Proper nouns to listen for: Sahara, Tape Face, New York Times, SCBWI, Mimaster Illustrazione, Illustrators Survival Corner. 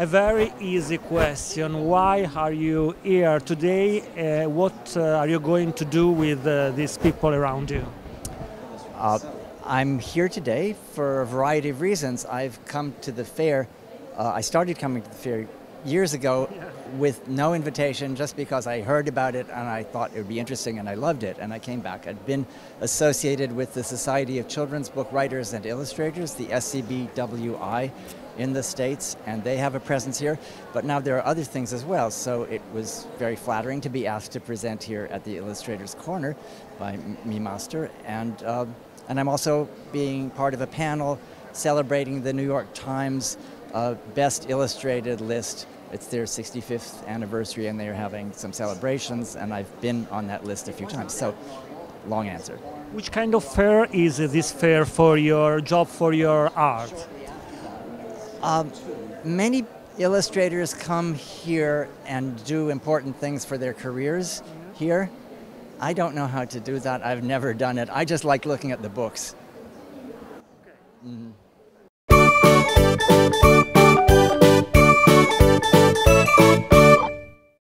A very easy question. Why are you here today? What are you going to do with these people around you? I'm here today for a variety of reasons. I've come to the fair. I started coming to the fair years ago with no invitation, just because I heard about it and I thought it would be interesting, and I loved it, and I came back. I'd been associated with the Society of Children's Book Writers and Illustrators, the SCBWI, in the States, and they have a presence here, but now there are other things as well, so it was very flattering to be asked to present here at the Illustrator's Corner by Mimaster, and I'm also being part of a panel celebrating the New York Times Best Illustrated list. It's their 65th anniversary, and they're having some celebrations, and I've been on that list a few times, so long answer. Which kind of fair is this fair for your job, for your art? Many illustrators come here and do important things for their careers here. I don't know how to do that. I've never done it. I just like looking at the books. Mm-hmm.